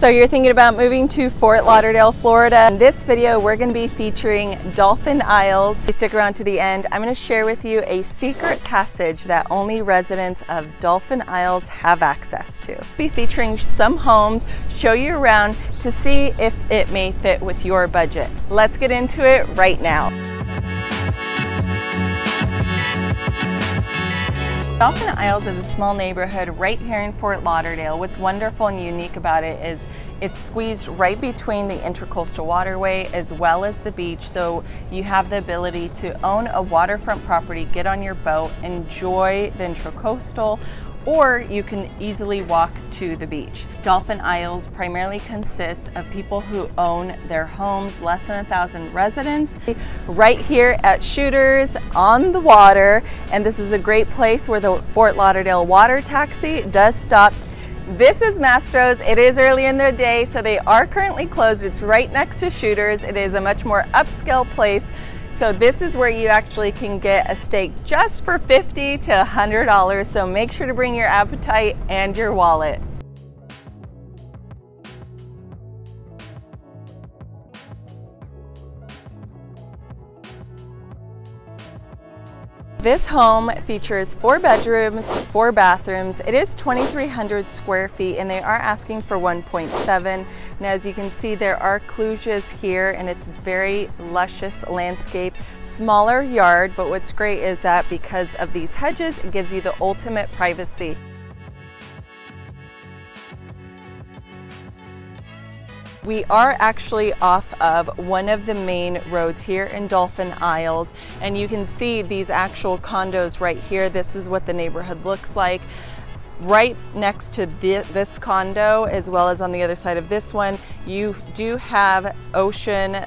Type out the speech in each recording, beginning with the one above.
So you're thinking about moving to Fort Lauderdale, Florida. In this video, we're gonna be featuring Dolphin Isles. If you stick around to the end, I'm gonna share with you a secret passage that only residents of Dolphin Isles have access to. We'll be featuring some homes, show you around to see if it may fit with your budget. Let's get into it right now. Dolphin Isles is a small neighborhood right here in Fort Lauderdale. What's wonderful and unique about it is it's squeezed right between the Intracoastal waterway as well as the beach, so you have the ability to own a waterfront property, get on your boat, enjoy the Intracoastal, or you can easily walk to the beach. Dolphin Isles primarily consists of people who own their homes, less than 1,000 residents. Right here at Shooters on the water, and this is a great place where the Fort Lauderdale water taxi does stop. This is Mastro's. It is early in the day, so they are currently closed. It's right next to Shooters. It is a much more upscale place. So this is where you actually can get a steak just for $50 to $100. So make sure to bring your appetite and your wallet. This home features 4 bedrooms, 4 bathrooms. It is 2,300 square feet and they are asking for 1.7. And as you can see, there are clues here and it's very luscious landscape, smaller yard, but what's great is that because of these hedges, it gives you the ultimate privacy. We are actually off of one of the main roads here in Dolphin Isles, and you can see these actual condos right here. This is what the neighborhood looks like. Right next to this condo, as well as on the other side of this one, you do have Ocean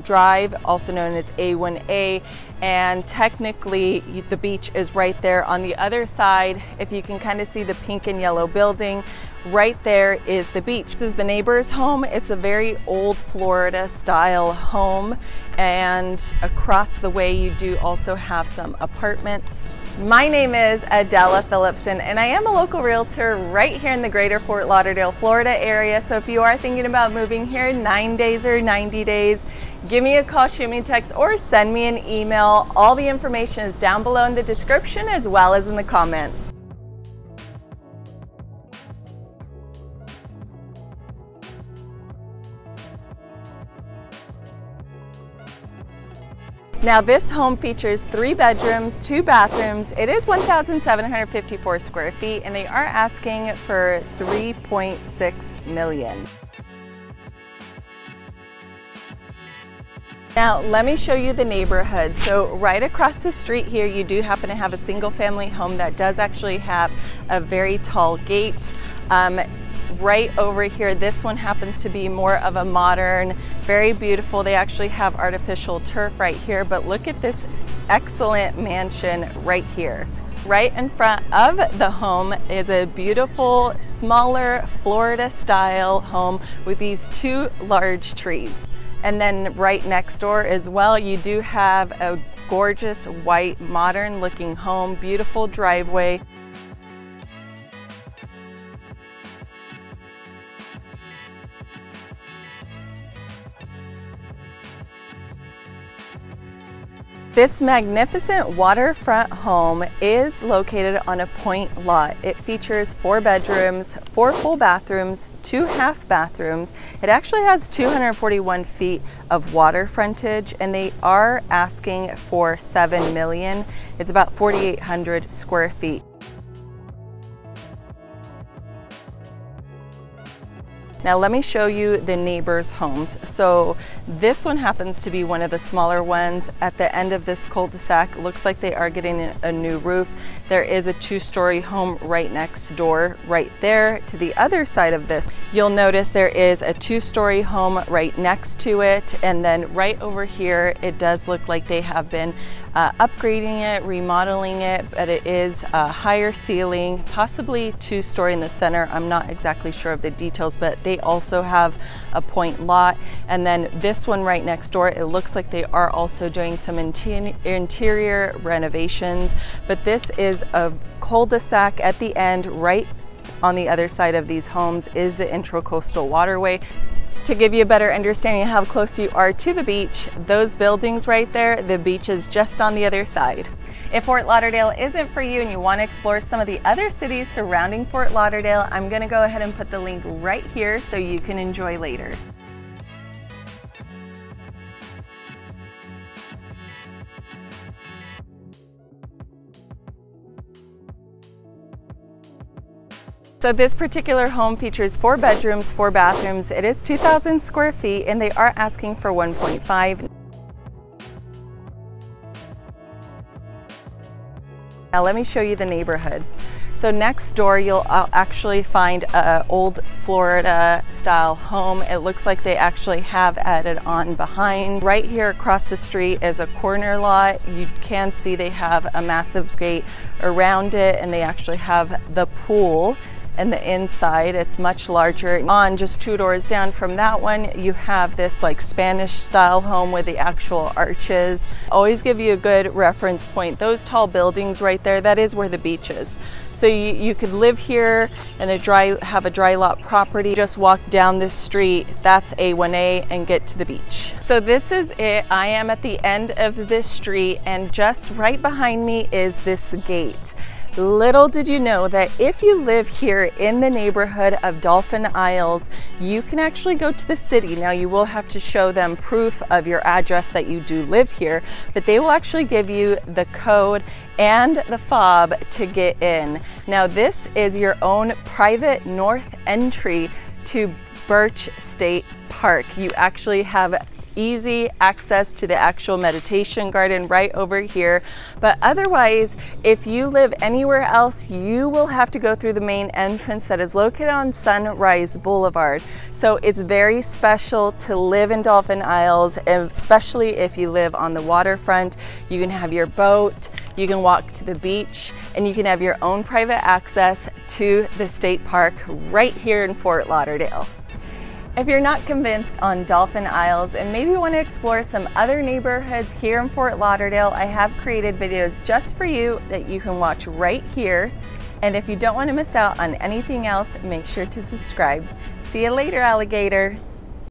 Drive, also known as A1A, and technically the beach is right there. On the other side, if you can kind of see the pink and yellow building, right there is the beach. This is the neighbor's home. It's a very old Florida style home, and across the way you do also have some apartments. My name is Adela Philipson, and I am a local realtor right here in the greater Fort Lauderdale, Florida area. So if you are thinking about moving here 9 days or 90 days, give me a call, shoot me a text, or send me an email. All the information is down below in the description as well as in the comments. Now this home features 3 bedrooms, 2 bathrooms. It is 1,754 square feet and they are asking for $3.6 million. Now let me show you the neighborhood. So right across the street here, you do happen to have a single family home that does actually have a very tall gate. Right over here, this one happens to be more of a modern, very beautiful. They actually have artificial turf right here, but look at this excellent mansion right here. Right in front of the home is a beautiful, smaller Florida style home with these 2 large trees. And then right next door as well, you do have a gorgeous white, modern looking home, beautiful driveway. This magnificent waterfront home is located on a point lot. It features 4 bedrooms, 4 full bathrooms, 2 half bathrooms. It actually has 241 feet of water frontage and they are asking for $7 million. It's about 4,800 square feet. Now let me show you the neighbors' homes. So this one happens to be one of the smaller ones. At the end of this cul-de-sac, looks like they are getting a new roof. There is a 2-story home right next door, right there to the other side of this. You'll notice there is a 2-story home right next to it. And then right over here, it does look like they have been upgrading it, remodeling it, but it is a higher ceiling, possibly 2-story in the center. I'm not exactly sure of the details, but they also have a point lot. And then this one right next door, it looks like they are also doing some interior renovations, but this is a cul-de-sac at the end right On the other side of these homes is the Intracoastal waterway. To give you a better understanding of how close you are to the beach, those buildings right there, the beach is just on the other side. If Fort Lauderdale isn't for you and you want to explore some of the other cities surrounding Fort Lauderdale, I'm going to go ahead and put the link right here so you can enjoy later. So this particular home features 4 bedrooms, 4 bathrooms. It is 2,000 square feet and they are asking for 1.5. Now let me show you the neighborhood. So next door, you'll actually find an old Florida style home. It looks like they actually have added on behind. Right here across the street is a corner lot. You can see they have a massive gate around it and they actually have the pool and the inside. It's much larger. On just 2 doors down from that one, you have this like Spanish style home with the actual arches. Always give you a good reference point. Those tall buildings right there, that is where the beach is. So you could live here and have a dry lot property. Just walk down this street, that's A1A, and get to the beach. So this is it. I am at the end of this street and just right behind me is this gate. Little did you know that if you live here in the neighborhood of Dolphin Isles, you can actually go to the city. Now you will have to show them proof of your address that you do live here, but they will actually give you the code and the fob to get in. Now this is your own private north entry to Birch State Park. You actually have easy access to the actual meditation garden right over here. But otherwise, if you live anywhere else, you will have to go through the main entrance that is located on Sunrise Boulevard. So it's very special to live in Dolphin Isles, especially if you live on the waterfront. You can have your boat, you can walk to the beach, and you can have your own private access to the state park right here in Fort Lauderdale. If you're not convinced on Dolphin Isles and maybe want to explore some other neighborhoods here in Fort Lauderdale, I have created videos just for you that you can watch right here. And if you don't want to miss out on anything else, make sure to subscribe. See you later, alligator!